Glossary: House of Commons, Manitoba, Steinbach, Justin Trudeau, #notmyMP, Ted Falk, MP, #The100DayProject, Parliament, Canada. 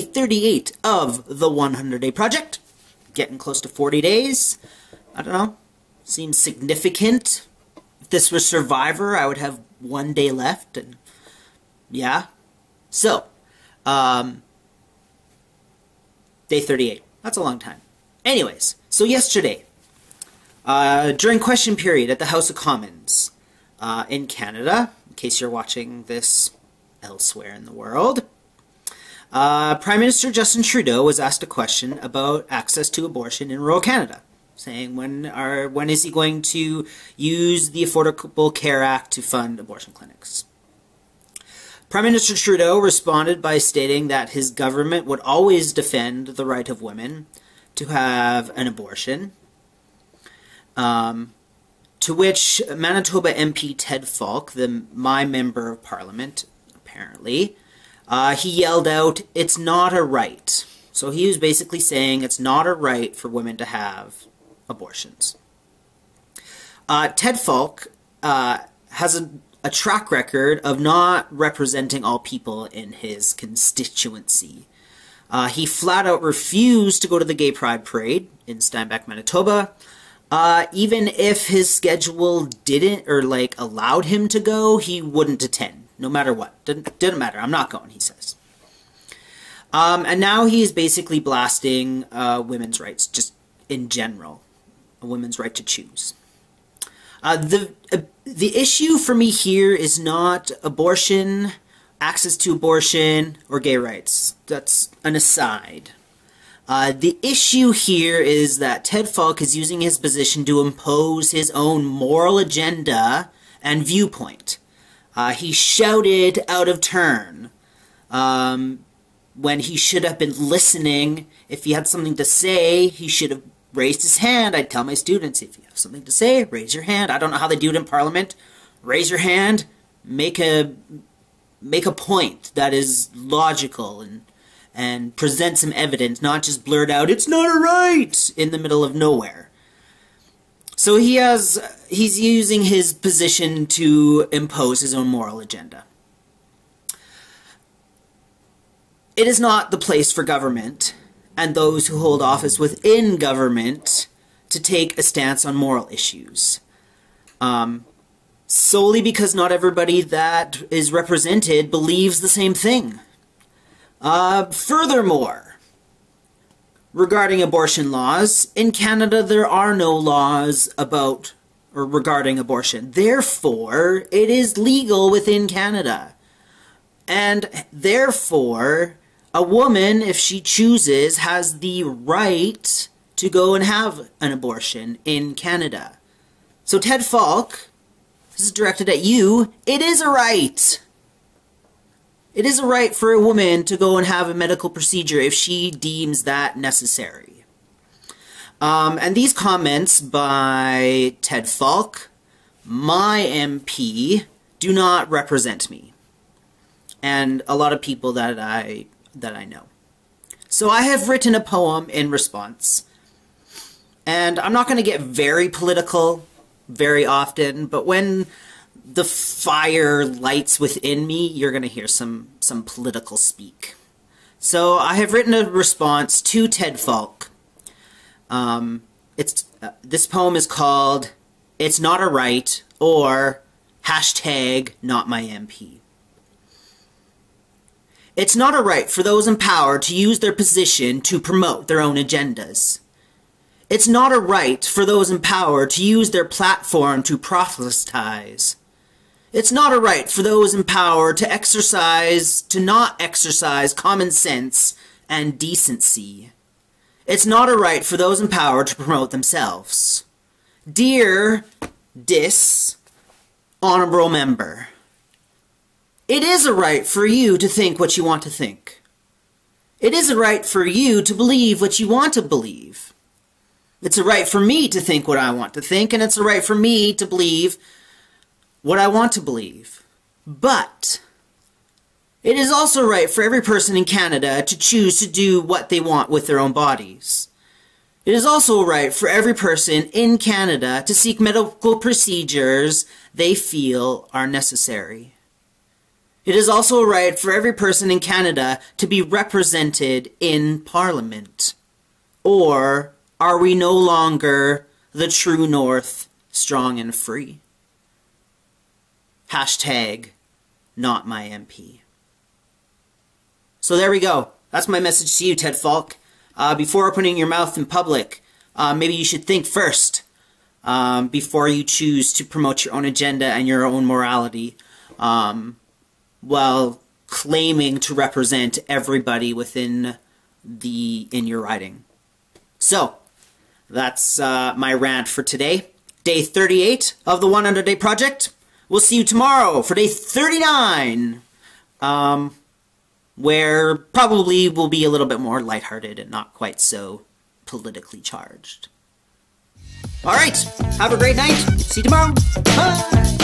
day 38 of the 100-day project. Getting close to 40 days. I don't know. Seems significant. If this was Survivor, I would have 1 day left. And yeah. So, day 38. That's a long time. Anyways, so yesterday, during question period at the House of Commons in Canada, in case you're watching this elsewhere in the world, Prime Minister Justin Trudeau was asked a question about access to abortion in rural Canada, saying when is he going to use the Affordable Care Act to fund abortion clinics? Prime Minister Trudeau responded by stating that his government would always defend the right of women to have an abortion, to which Manitoba MP Ted Falk, my member of Parliament, apparently, he yelled out, "It's not a right." So he was basically saying it's not a right for women to have abortions. Ted Falk has a track record of not representing all people in his constituency. He flat out refused to go to the Gay Pride Parade in Steinbach, Manitoba. Even if his schedule didn't or allowed him to go, he wouldn't attend. No matter what. Didn't matter. I'm not going, he says. And now he is basically blasting women's rights, just in general. A woman's right to choose. The issue for me here is not abortion, access to abortion, or gay rights. That's an aside. The issue here is that Ted Falk is using his position to impose his own moral agenda and viewpoint. He shouted out of turn when he should have been listening. If he had something to say, he should have raised his hand. I tell my students, if you have something to say, raise your hand. I don't know how they do it in Parliament. Raise your hand. Make a point that is logical and present some evidence, not just blurt out, "It's not a right," in the middle of nowhere. So he's using his position to impose his own moral agenda. It is not the place for government and those who hold office within government to take a stance on moral issues. Solely because not everybody that is represented believes the same thing. Furthermore, regarding abortion laws, in Canada there are no laws about or regarding abortion. Therefore, it is legal within Canada. And therefore, a woman, if she chooses, has the right to go and have an abortion in Canada. So Ted Falk, this is directed at you, it is a right. It is a right for a woman to go and have a medical procedure if she deems that necessary. And these comments by Ted Falk, my MP, do not represent me, and a lot of people that I know. So I have written a poem in response, and I'm not going to get very political very often, but when the fire lights within me, you're going to hear some political speak. So I have written a response to Ted Falk. This poem is called "It's Not a Right" or #NotMyMP. It's not a right for those in power to use their position to promote their own agendas. It's not a right for those in power to use their platform to proselytize. It's not a right for those in power to not exercise common sense and decency. It's not a right for those in power to promote themselves. Dear honorable member, it is a right for you to think what you want to think. It is a right for you to believe what you want to believe. It's a right for me to think what I want to think, and it's a right for me to believe what I want to believe. But it is also right for every person in Canada to choose to do what they want with their own bodies. It is also right for every person in Canada to seek medical procedures they feel are necessary. It is also a right for every person in Canada to be represented in Parliament. Or are we no longer the true North, strong and free? Hashtag not my MP. So there we go. That's my message to you, Ted Falk. Before opening your mouth in public, maybe you should think first before you choose to promote your own agenda and your own morality while claiming to represent everybody within in your riding. So that's my rant for today. Day 38 of the 100-Day Project. We'll see you tomorrow for day 39, where probably we'll be a little bit more lighthearted and not quite so politically charged. All right, have a great night. See you tomorrow. Bye.